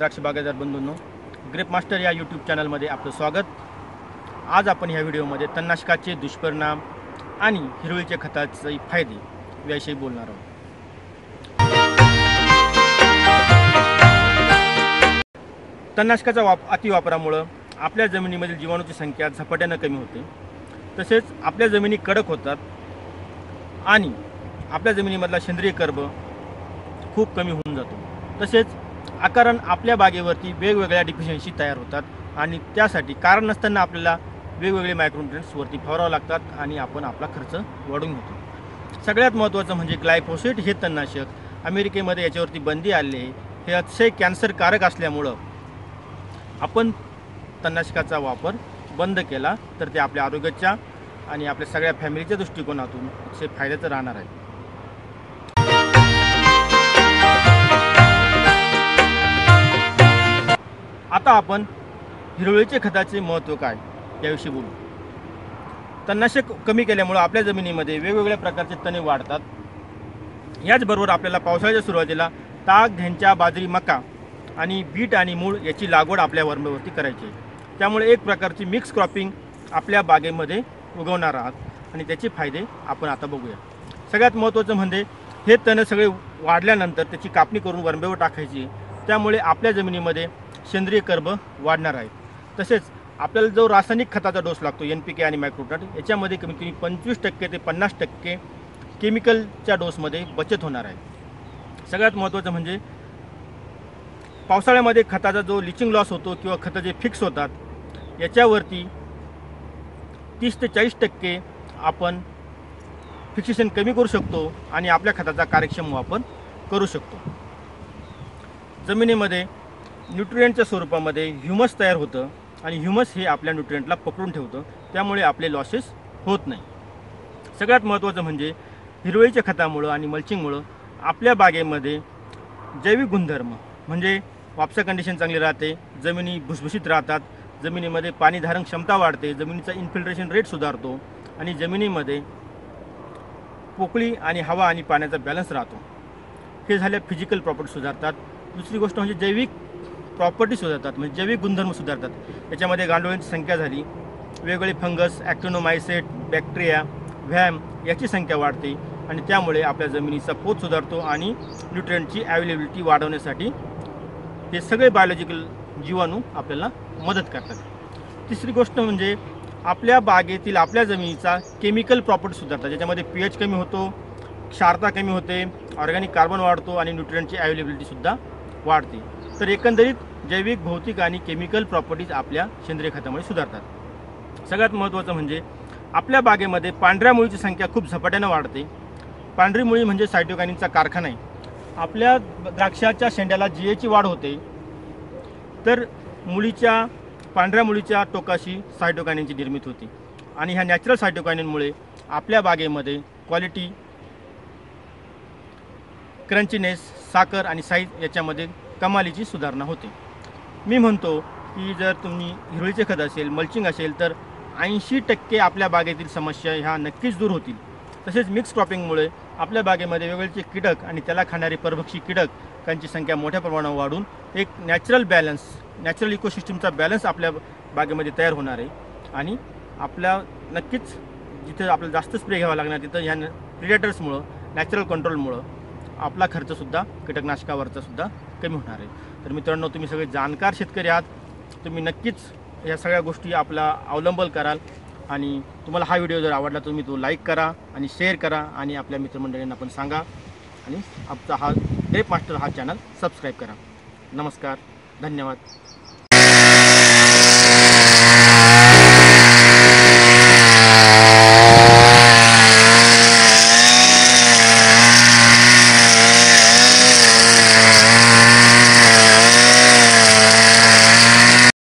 द्राक्ष बागायतदार बंधूंनो, ग्रेप मास्टर या यूट्यूब चॅनलमध्ये आपलं स्वागत। आज आपण या व्हिडिओमध्ये तणनाशकाचे दुष्परिणाम आणि हिरवळीच्या खताचे फायदे याविषयी बोलणार आहोत। तणनाशकाचा अतिवापरामुळे आपल्या जमिनीमधील जीवाणूंची संख्या झपाट्याने कमी होते, तसेच आपल्या जमिनी कडक होतात आणि आपल्या जमिनीमधला सेंद्रिय कर्ब खूप कमी होऊन जातो। तसेच आकारण आपल्या बागेवरती वेगवेगळ्या डिफिशियन्सी तयार होतात आणि त्यासाठी कारण नसताना आपल्याला वेगवेगळे मायक्रोन्युट्रिएंट्स वरती फवारावे लागतात आणि आपण आपला खर्च वाढून घेतो। सगळ्यात महत्त्वाचं म्हणजे ग्लायफोसेट हे तणनाशक अमेरिकेमध्ये याच्यावरती बंदी आलेली आहे। हे अतिशय कॅन्सरकारक असल्यामुळे आपण तणनाशकाचा वापर बंद केला तर ते आपल्या आरोग्याच्या आणि आपल्या सगळ्या फॅमिलीच्या दृष्टिकोनातून अतिशय फायद्याचं राहणार आहे। आता आपण हिरवळीचे खताचे महत्त्व काय याविषयी बोलू। तणनाशक कमी केल्यामुळे आपल्या जमिनीमध्ये वेगवेगळ्या प्रकारचे तणे वाढतात। याचबरोबर आपल्याला पावसाळ्याच्या सुरुवातीला ताग, ढेंचा, बाजरी, मका आणि बीट आणि मूळ याची लागवड आपल्या वरमेवरती करायची आहे। त्यामुळे एक प्रकारची मिक्स क्रॉपिंग आपल्या बागेमध्ये उगवणार आहात आणि त्याचे फायदे आपण आता बघूया। सगळ्यात महत्त्वाचं म्हणजे हे तण सगळे वाढल्यानंतर त्याची कापणी करून वरमेवर टाकायची। त्यामुळे आपल्या जमिनीमध्ये सेंद्रिय कर्ब वाढणार आहे। तसेच आपल्याला जो रासायनिक खताचा डोस लागतो NPK आणि मायक्रोन्यूट्रिएंट, याच्यामध्ये कमीत कमी 25% ते 50% केमिकलच्या डोसमध्ये बचत होणार आहे। सगळ्यात महत्त्वाचं म्हणजे पावसाळ्यामध्ये खताचा जो लिचिंग लॉस होतो किंवा खतं जे फिक्स होतात याच्यावरती 30 ते 40% आपण फिक्सेशन कमी करू शकतो आणि आपल्या खताचा कार्यक्षम वापर करू शकतो। जमिनीमध्ये न्यूट्रिएंटच्या स्वरूपामध्ये ह्युमस तयार होतं आणि ह्युमस हे आपल्या न्यूट्रिएंटला पकडून ठेवतं, त्यामुळे आपले लॉसेस होत नाही। सगळ्यात महत्त्वाचं म्हणजे हिरवळीच्या खतामुळं आणि मल्चिंगमुळं आपल्या बागेमध्ये जैविक गुणधर्म म्हणजे वापसा कंडिशन चांगली राहते, जमिनी भुसभुशीत राहतात, जमिनीमध्ये पाणी धारण क्षमता वाढते, जमिनीचा इन्फिल्ट्रेशन रेट सुधारतो आणि जमिनीमध्ये पोकळी आणि हवा आणि पाण्याचा बॅलन्स राहतो। हे झाल्या फिजिकल प्रॉपर्टी सुधारतात। दुसरी गोष्ट म्हणजे जैविक प्रॉपर्टी सुधारतात म्हणजे जैविक गुणधर्म सुधारतात। याच्यामध्ये गांडोळांची संख्या झाली, वेगवेगळे फंगस, ॲक्टिनोमायसेट, बॅक्टेरिया, व्हॅम याची संख्या वाढते आणि त्यामुळे आपल्या जमिनीचा पोत सुधारतो आणि न्यूट्रिएंटची अवेलेबिलिटी वाढवण्यासाठी हे सगळे बायोलॉजिकल जीवाणू आपल्याला मदत करतात। तिसरी गोष्ट म्हणजे आपल्या बागेतील आपल्या जमिनीचा केमिकल प्रॉपर्टी सुधारतात। याच्यामध्ये pH कमी होतो, क्षारता कमी होते, ऑर्गॅनिक कार्बन वाढतो आणि न्यूट्रिएंटची अवेलेबिलिटीसुद्धा वाढते। तर एकंदरीत जैविक, भौतिक आणि केमिकल प्रॉपर्टीज आपल्या सेंद्रिय खतामुळे सुधारतात। सगळ्यात महत्त्वाचं म्हणजे आपल्या बागेमध्ये पांढऱ्या मुळीची संख्या खूप झपाट्याने वाढते। पांढरी मुळी म्हणजे सायटोकायणीनचा कारखाना आहे। आपल्या द्राक्षाच्या शेंड्याला GA ची वाढ होते तर मुळीच्या पांढऱ्या मुळीच्या टोकाशी सायटोकायणीनची निर्मिती होती आणि ह्या नॅचरल सायटोकायणीनमुळे आपल्या बागेमध्ये क्वालिटी, क्रंचीनेस, साखर आणि साईज याच्यामध्ये कमालीची सुधारणा होते। मी म्हणतो की जर तुम्ही हिरवळीचे खत असेल, मल्चिंग असेल तर 80% आपल्या बागेतील समस्या ह्या नक्कीच दूर होतील। तसेच मिक्स क्रॉपिंगमुळे आपल्या बागेमध्ये वेगवेगळे कीटक आणि त्याला खाणारे परभक्षी कीटकांची संख्या मोठ्या प्रमाणावर वाढून एक नॅचरल बॅलन्स, नॅचरल इकोसिस्टमचा बॅलन्स आपल्या बागेमध्ये तयार होणार आहे आणि आपल्या नक्कीच जिथे आपल्याला जास्त स्प्रे घ्यावा लागणार तिथं ह्या प्रिडेटर्समुळं, नॅचरल कंट्रोलमुळं आपला खर्चसुद्धा कीटकनाशकावरचासुद्धा कमी होणार आहे। तर मित्रांनो, तुम्ही सगळे जाणकार शेतकरी आहात, तुम्ही नक्कीच या सगळ्या गोष्टी आपला अवलंब कराल आणि तुम्हाला हा व्हिडिओ जर आवडला तुम्ही तो लाईक करा आणि शेअर करा आणि आपल्या मित्रमंडळींना पण सांगा आणि आपला हा ग्रेप मास्टर हा चॅनल सबस्क्राईब करा। नमस्कार, धन्यवाद।